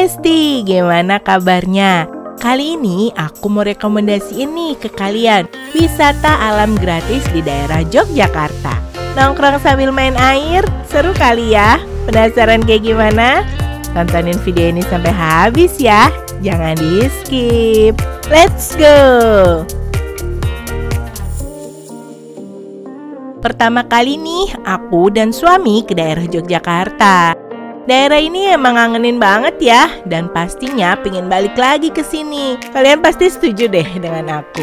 Lesti, gimana kabarnya? Kali ini aku mau rekomendasiin nih ke kalian wisata alam gratis di daerah Yogyakarta. Nongkrong sambil main air, seru kali ya? Penasaran kayak gimana? Tontonin video ini sampai habis ya, jangan di skip. Let's go! Pertama kali nih aku dan suami ke daerah Yogyakarta. Daerah ini emang ngangenin banget ya, dan pastinya pengen balik lagi ke sini. Kalian pasti setuju deh dengan aku.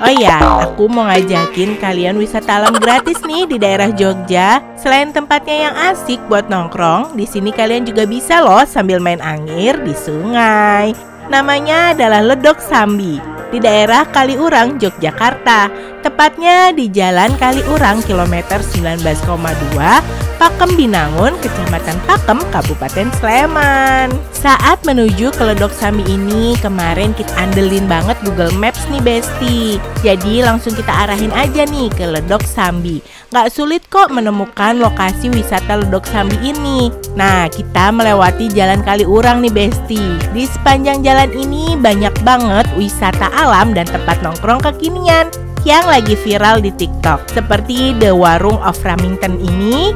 Oh ya, aku mau ngajakin kalian wisata alam gratis nih di daerah Jogja. Selain tempatnya yang asik buat nongkrong, di sini kalian juga bisa loh sambil main angin di sungai. Namanya adalah Ledok Sambi, di daerah Kaliurang, Yogyakarta. Tepatnya di Jalan Kaliurang kilometer 19,2. Pakem Binangun, Kecamatan Pakem, Kabupaten Sleman. Saat menuju ke Ledok Sambi ini, kemarin kita andelin banget Google Maps nih Besti. Jadi langsung kita arahin aja nih ke Ledok Sambi. Gak sulit kok menemukan lokasi wisata Ledok Sambi ini. Nah, kita melewati Jalan Kaliurang nih Besti. Di sepanjang jalan ini banyak banget wisata alam dan tempat nongkrong kekinian yang lagi viral di TikTok, seperti The Warung of Remington ini,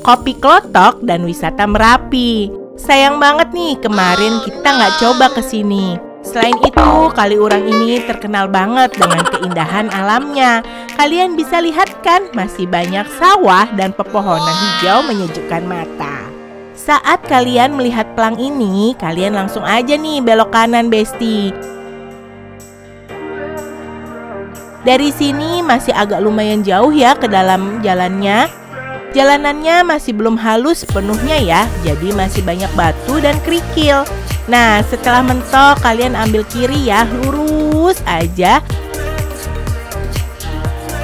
Kopi Klotok, dan wisata Merapi. Sayang banget nih kemarin kita nggak coba ke sini. Selain itu, Kaliurang ini terkenal banget dengan keindahan alamnya. Kalian bisa lihat kan, masih banyak sawah dan pepohonan hijau menyejukkan mata. Saat kalian melihat pelang ini, kalian langsung aja nih belok kanan Besti. Dari sini masih agak lumayan jauh ya ke dalam jalannya. Jalanannya masih belum halus sepenuhnya ya, jadi masih banyak batu dan kerikil. Nah, setelah mentok kalian ambil kiri ya, lurus aja.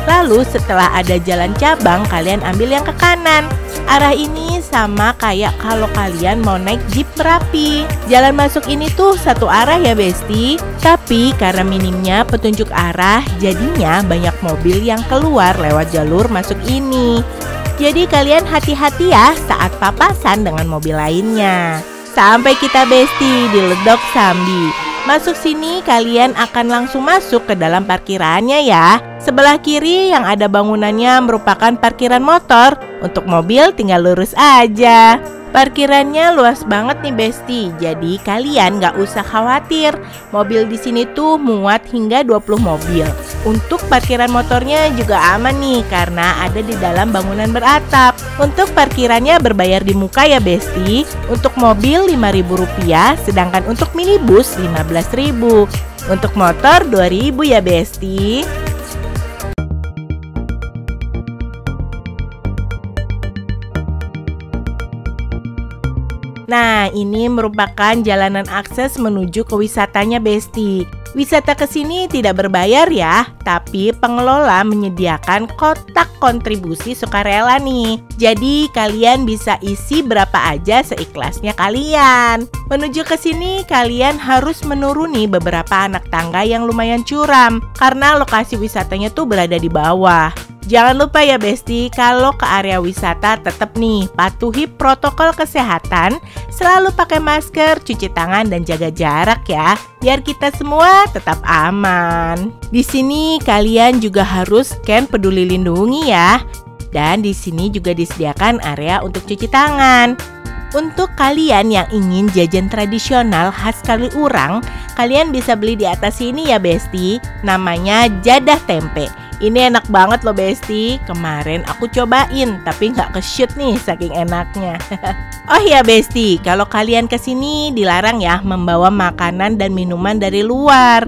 Lalu setelah ada jalan cabang, kalian ambil yang ke kanan. Arah ini sama kayak kalau kalian mau naik jeep Merapi. Jalan masuk ini tuh satu arah ya Besti. Tapi karena minimnya petunjuk arah, jadinya banyak mobil yang keluar lewat jalur masuk ini. Jadi kalian hati-hati ya saat papasan dengan mobil lainnya. Sampai kita Besti di Ledok Sambi. Masuk sini kalian akan langsung masuk ke dalam parkirannya ya. Sebelah kiri yang ada bangunannya merupakan parkiran motor. Untuk mobil tinggal lurus aja. Parkirannya luas banget nih Besti. Jadi kalian gak usah khawatir. Mobil di sini tuh muat hingga 20 mobil. Untuk parkiran motornya juga aman nih karena ada di dalam bangunan beratap. Untuk parkirannya berbayar di muka ya Besti. Untuk mobil Rp5.000, sedangkan untuk minibus Rp15.000. Untuk motor Rp2.000 ya Besti. Nah, ini merupakan jalanan akses menuju ke wisatanya Besti. Wisata ke sini tidak berbayar ya, tapi pengelola menyediakan kotak kontribusi sukarela nih. Jadi kalian bisa isi berapa aja seikhlasnya kalian. Menuju ke sini kalian harus menuruni beberapa anak tangga yang lumayan curam karena lokasi wisatanya tuh berada di bawah. Jangan lupa ya Besti, kalau ke area wisata tetap nih patuhi protokol kesehatan, selalu pakai masker, cuci tangan, dan jaga jarak ya, biar kita semua tetap aman. Di sini kalian juga harus scan Peduli Lindungi ya, dan di sini juga disediakan area untuk cuci tangan. Untuk kalian yang ingin jajan tradisional khas Kaliurang, kalian bisa beli di atas sini ya Besti, namanya jadah tempe. Ini enak banget loh Besti, kemarin aku cobain tapi nggak ke-shoot nih saking enaknya. Oh ya Besti, kalau kalian kesini dilarang ya membawa makanan dan minuman dari luar.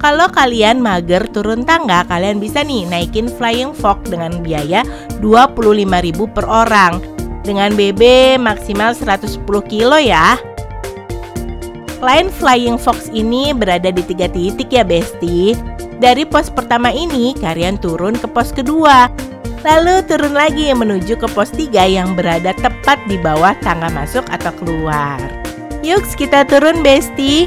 Kalau kalian mager turun tangga, kalian bisa nih naikin Flying Fox dengan biaya Rp25.000 per orang. Dengan BB maksimal 110 kilo ya. Line Flying Fox ini berada di 3 titik ya Besti. Dari pos pertama ini kalian turun ke pos kedua. Lalu turun lagi menuju ke pos 3 yang berada tepat di bawah tangga masuk atau keluar. Yuk kita turun Besti.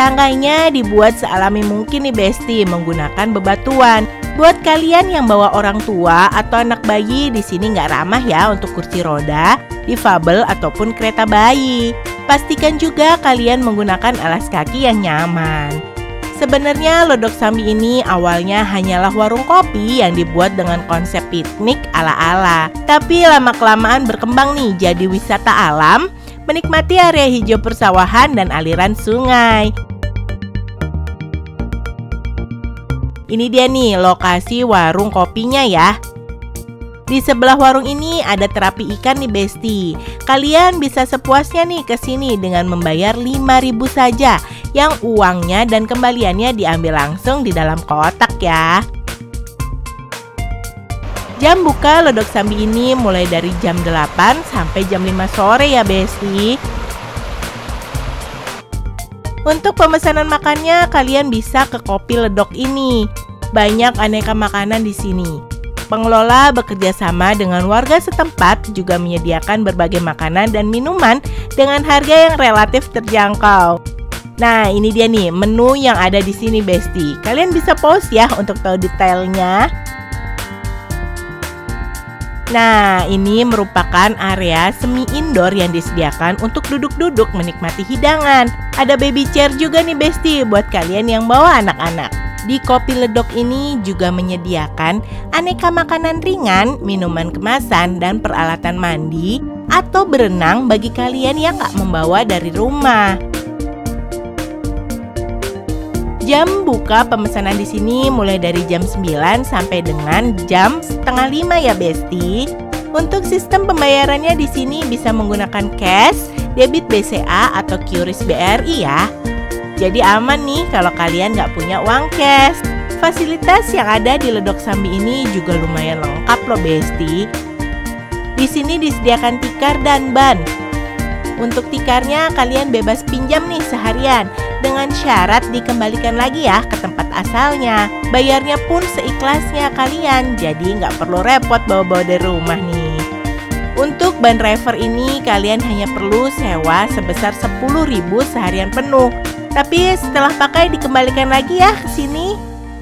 Tangganya dibuat sealami mungkin nih Besti menggunakan bebatuan. Buat kalian yang bawa orang tua atau anak bayi, di sini nggak ramah ya untuk kursi roda, difabel ataupun kereta bayi. Pastikan juga kalian menggunakan alas kaki yang nyaman. Sebenarnya Ledok Sambi ini awalnya hanyalah warung kopi yang dibuat dengan konsep piknik ala-ala. Tapi lama-kelamaan berkembang nih jadi wisata alam, menikmati area hijau persawahan dan aliran sungai. Ini dia nih lokasi warung kopinya ya. Di sebelah warung ini ada terapi ikan nih Besti. Kalian bisa sepuasnya nih ke sini dengan membayar 5.000 saja, yang uangnya dan kembaliannya diambil langsung di dalam kotak ya. Jam buka Ledok Sambi ini mulai dari jam 8 sampai jam 5 sore ya Besti. Untuk pemesanan makannya kalian bisa ke Kopi Ledok ini. Banyak aneka makanan di sini. Pengelola bekerja sama dengan warga setempat juga menyediakan berbagai makanan dan minuman dengan harga yang relatif terjangkau. Nah, ini dia nih menu yang ada di sini, Besti. Kalian bisa pause ya untuk tahu detailnya. Nah, ini merupakan area semi indoor yang disediakan untuk duduk-duduk menikmati hidangan. Ada baby chair juga nih, Besti, buat kalian yang bawa anak-anak. Di Kopi Ledok ini juga menyediakan aneka makanan ringan, minuman kemasan, dan peralatan mandi atau berenang bagi kalian yang gak membawa dari rumah. Jam buka pemesanan di sini mulai dari jam 9 sampai dengan jam 4:30 ya Besti. Untuk sistem pembayarannya di sini bisa menggunakan cash, debit BCA atau QRIS BRI ya. Jadi aman nih kalau kalian nggak punya uang cash. Fasilitas yang ada di Ledok Sambi ini juga lumayan lengkap loh Besti. Di sini disediakan tikar dan ban. Untuk tikarnya kalian bebas pinjam nih seharian, dengan syarat dikembalikan lagi ya ke tempat asalnya. Bayarnya pun seikhlasnya kalian, jadi nggak perlu repot bawa-bawa dari rumah nih. Untuk ban driver ini kalian hanya perlu sewa sebesar 10.000 seharian penuh. Tapi setelah pakai dikembalikan lagi ya ke sini.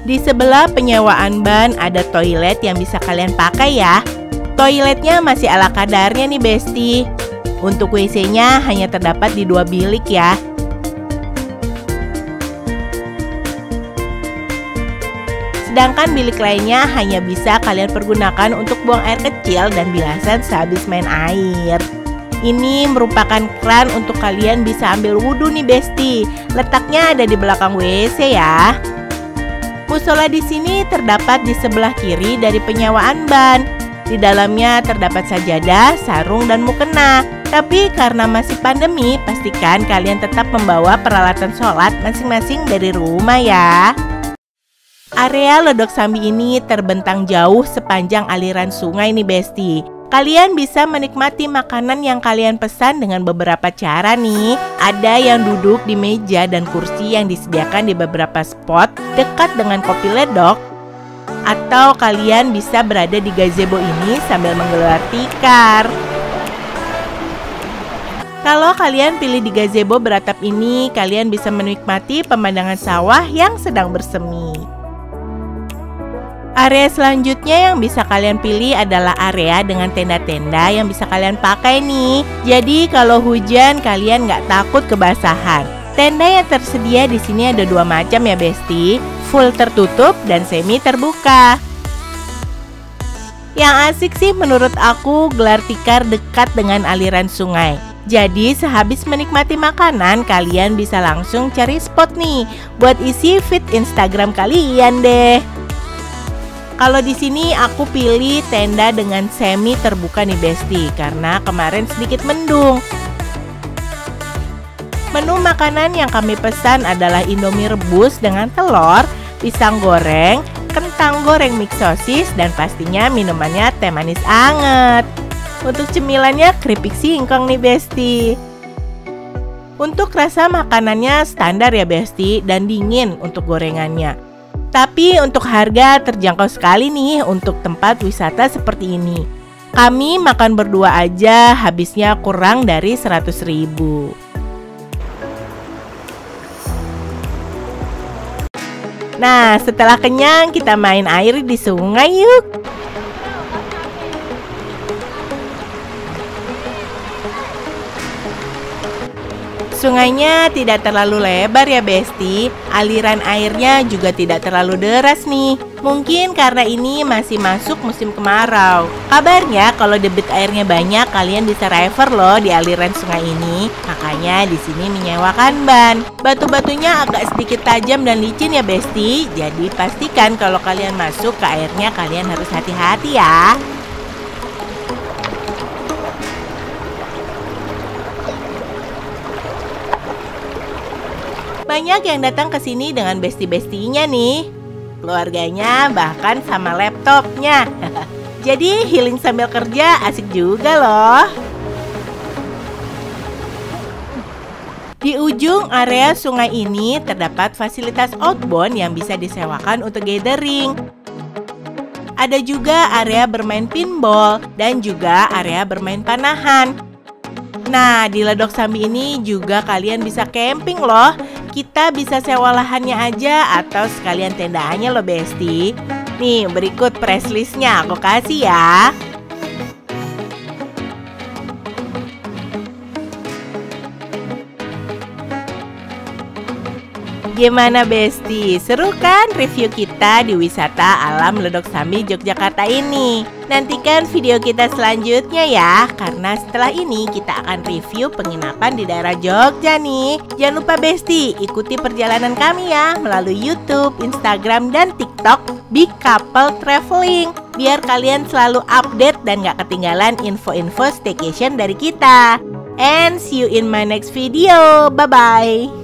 Di sebelah penyewaan ban ada toilet yang bisa kalian pakai ya. Toiletnya masih ala kadarnya nih Besti. Untuk WC-nya hanya terdapat di 2 bilik ya. Sedangkan bilik lainnya hanya bisa kalian pergunakan untuk buang air kecil dan bilasan sehabis main air. Ini merupakan keran untuk kalian bisa ambil wudhu nih Besti. Letaknya ada di belakang WC ya. Musola di sini terdapat di sebelah kiri dari penyewaan ban. Di dalamnya terdapat sajadah, sarung, dan mukena. Tapi karena masih pandemi, pastikan kalian tetap membawa peralatan sholat masing-masing dari rumah ya. Area Ledok Sambi ini terbentang jauh sepanjang aliran sungai nih Besti. Kalian bisa menikmati makanan yang kalian pesan dengan beberapa cara nih. Ada yang duduk di meja dan kursi yang disediakan di beberapa spot dekat dengan Kopi Ledok. Atau kalian bisa berada di gazebo ini sambil menggelar tikar. Kalau kalian pilih di gazebo beratap ini, kalian bisa menikmati pemandangan sawah yang sedang bersemi. Area selanjutnya yang bisa kalian pilih adalah area dengan tenda-tenda yang bisa kalian pakai nih. Jadi kalau hujan kalian nggak takut kebasahan. Tenda yang tersedia di sini ada 2 macam ya Besti, full tertutup dan semi terbuka. Yang asik sih menurut aku gelar tikar dekat dengan aliran sungai. Jadi sehabis menikmati makanan kalian bisa langsung cari spot nih buat isi feed Instagram kalian deh. Kalau di sini aku pilih tenda dengan semi terbuka nih Besti, karena kemarin sedikit mendung. Menu makanan yang kami pesan adalah Indomie rebus dengan telur, pisang goreng, kentang goreng mix sosis, dan pastinya minumannya teh manis anget. Untuk cemilannya keripik singkong nih Besti. Untuk rasa makanannya standar ya Besti, dan dingin untuk gorengannya. Tapi untuk harga terjangkau sekali nih untuk tempat wisata seperti ini. Kami makan berdua aja habisnya kurang dari 100.000. Nah, setelah kenyang kita main air di sungai yuk. Sungainya tidak terlalu lebar ya Besti, aliran airnya juga tidak terlalu deras nih. Mungkin karena ini masih masuk musim kemarau. Kabarnya kalau debit airnya banyak, kalian bisa river loh di aliran sungai ini. Makanya di sini menyewakan ban. Batu-batunya agak sedikit tajam dan licin ya Besti. Jadi pastikan kalau kalian masuk ke airnya kalian harus hati-hati ya. Banyak yang datang ke sini dengan besti-bestinya nih, keluarganya bahkan sama laptopnya. Jadi healing sambil kerja asik juga loh. Di ujung area sungai ini terdapat fasilitas outbound yang bisa disewakan untuk gathering. Ada juga area bermain pinball dan juga area bermain panahan. Nah, di Ledok Sambi ini juga kalian bisa camping loh. Kita bisa sewa lahannya aja atau sekalian tendaannya loh Besti. Nih berikut price listnya aku kasih ya. Gimana Besti? Seru kan review kita di wisata alam Ledok Sambi Yogyakarta ini? Nantikan video kita selanjutnya ya, karena setelah ini kita akan review penginapan di daerah Jogja nih. Jangan lupa Besti, ikuti perjalanan kami ya melalui YouTube, Instagram, dan TikTok Big Couple Traveling, biar kalian selalu update dan gak ketinggalan info-info staycation dari kita. And see you in my next video. Bye-bye.